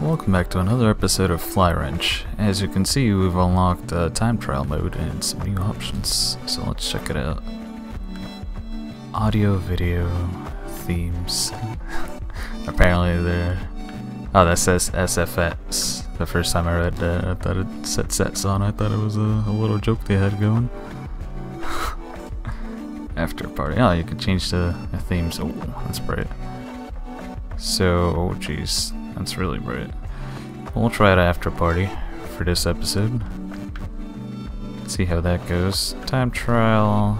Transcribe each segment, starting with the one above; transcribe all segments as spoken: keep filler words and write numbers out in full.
Welcome back to another episode of Flywrench. As you can see, we've unlocked uh, time trial mode and some new options, so let's check it out. Audio, video, themes. Apparently they're... Oh, that says S F S. The first time I read that, I thought it said sets on. I thought it was a, a little joke they had going. After party. Oh, you can change the, the themes. Oh, that's bright. So, oh jeez, that's really bright. We'll try it after party for this episode. Let's see how that goes. Time trial.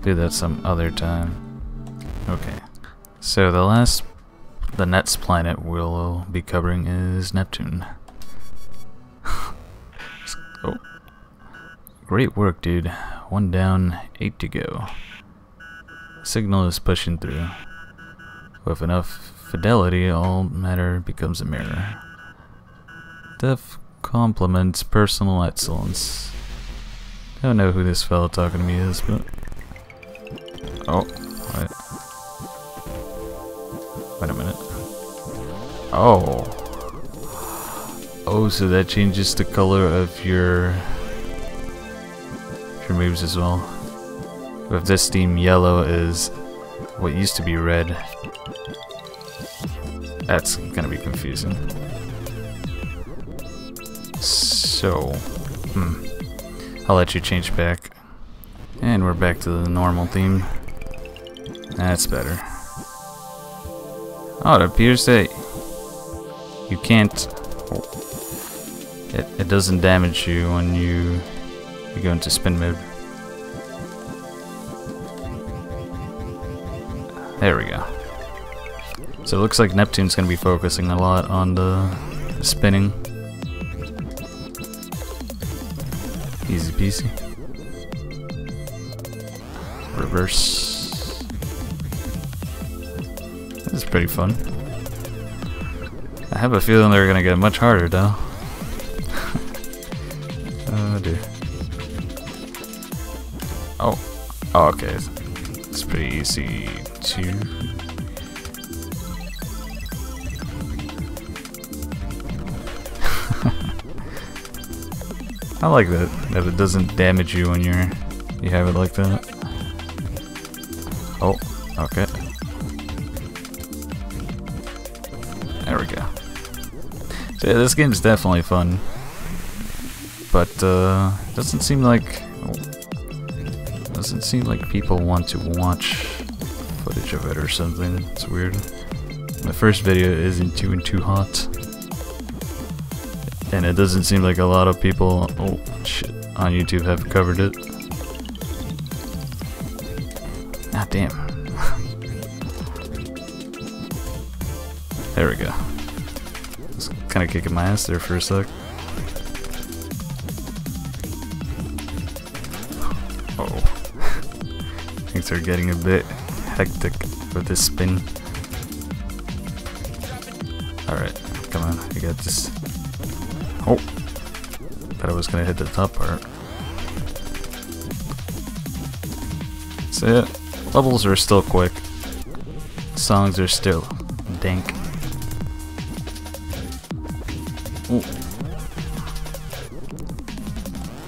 Do that some other time. Okay. So the last, the next planet we'll be covering is Neptune. Oh, great work, dude. One down, eight to go. Signal is pushing through. With enough fidelity, all matter becomes a mirror. Death compliments personal excellence. I don't know who this fellow talking to me is, but... Oh, wait. Wait a minute. Oh. Oh, so that changes the color of your... your moves as well. With this Steam, yellow is what used to be red. That's gonna be confusing. So, hmm. I'll let you change back. And we're back to the normal theme. That's better. Oh, it appears that you can't... It, it doesn't damage you when you, you go into spin mode. There we go. So it looks like Neptune's going to be focusing a lot on the spinning. Easy peasy. Reverse. This is pretty fun. I have a feeling they're going to get much harder though. Oh dear. Oh. Oh, okay. It's pretty easy to... I like that, that it doesn't damage you when you're, you have it like that. Oh, okay. There we go. So yeah, this game's definitely fun. But, uh, doesn't seem like, doesn't seem like people want to watch footage of it or something. It's weird. My first video isn't too and too hot. And it doesn't seem like a lot of people oh, shit, on YouTube have covered it. Ah, damn. There we go. It's kind of kicking my ass there for a sec. Uh-oh. Things are getting a bit hectic with this spin. Alright, come on, you got this. Oh, thought I was gonna hit the top part. So yeah, levels are still quick. Songs are still dank. Ooh.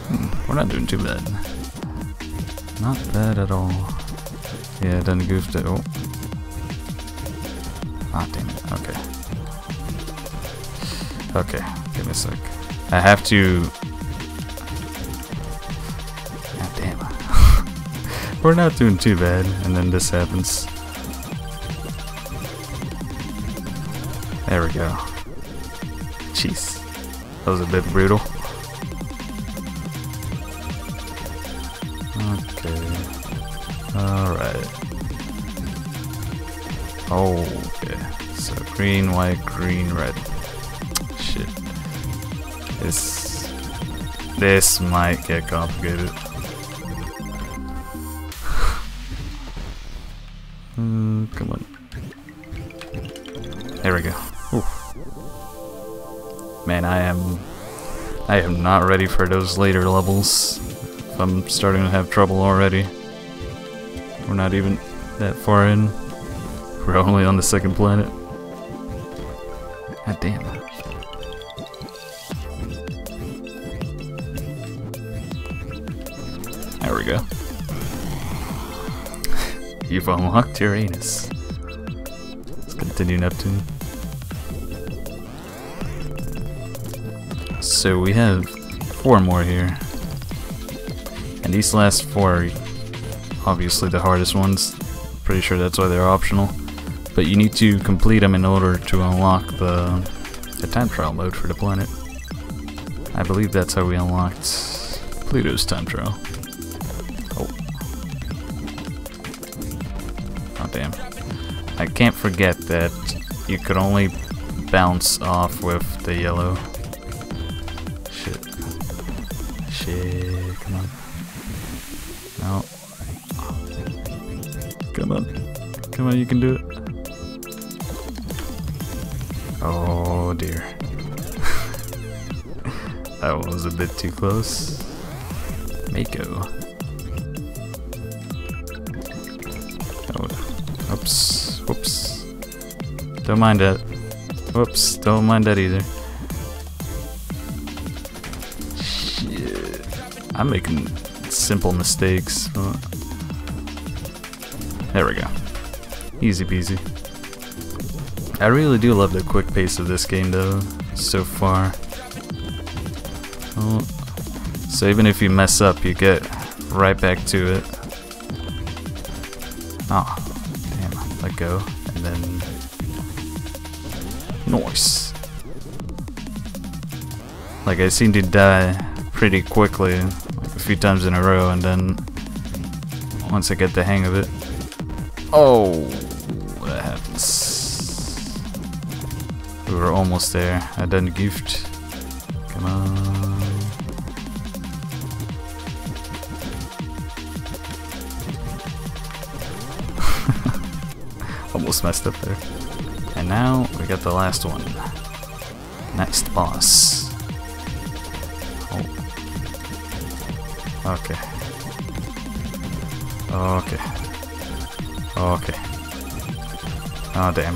Hmm, we're not doing too bad. Not bad at all. Yeah, done goofed it. Oh. Ah, damn it. Okay. Okay, give me a sec. I have to... God damn. We're not doing too bad, and then this happens. There we go. Jeez. That was a bit brutal. Okay. Alright. Oh, okay. So green, white, green, red. Shit. This... This might get complicated. Mm, come on. There we go. Ooh. Man, I am... I am not ready for those later levels. I'm starting to have trouble already. We're not even that far in. We're only on the second planet. God damn it. There we go. You've unlocked Uranus. Let's continue Neptune. So we have four more here. And these last four are obviously the hardest ones. Pretty sure that's why they're optional. But you need to complete them in order to unlock the, the time trial mode for the planet. I believe that's how we unlocked Pluto's time trial. Oh. Oh damn. I can't forget that you could only bounce off with the yellow. Shit. Shit, come on. No. Come on. Come on, you can do it. Oh dear. That one was a bit too close. Mako. Oh, oops. Whoops. Don't mind that. Whoops. Don't mind that either. Shit. I'm making simple mistakes. Oh. There we go. Easy peasy. I really do love the quick pace of this game though, so far. Oh. So even if you mess up, you get right back to it. Ah, oh, damn, let go, and then... Nice! Like, I seem to die pretty quickly, like a few times in a row, and then once I get the hang of it... Oh, that happens. We were almost there. I done goofed. Come on. Almost messed up there. And now we got the last one. Next boss. Oh. Okay. Okay. Okay. Oh damn.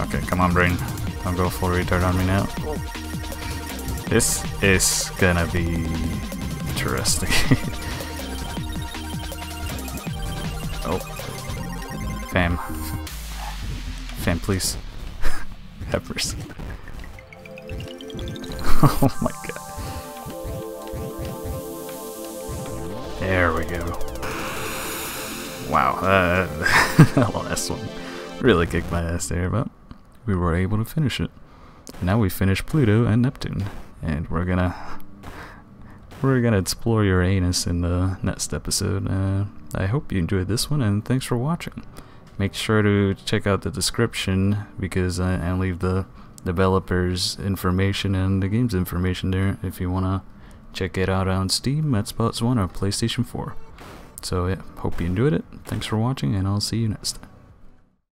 Okay, come on brain. Don't go full retard on me now. This is gonna be interesting. Oh. Fam. Fam, please. Have mercy. Oh my god. There we go. Wow, uh, that last one really kicked my ass there, but we were able to finish it. Now we finished Pluto and Neptune, and we're gonna we're gonna explore Uranus in the next episode. Uh, I hope you enjoyed this one, and thanks for watching. Make sure to check out the description because I, I leave the developers' information and the game's information there if you wanna check it out on Steam, Xbox One, or PlayStation four. So yeah, hope you enjoyed it, thanks for watching, and I'll see you next time.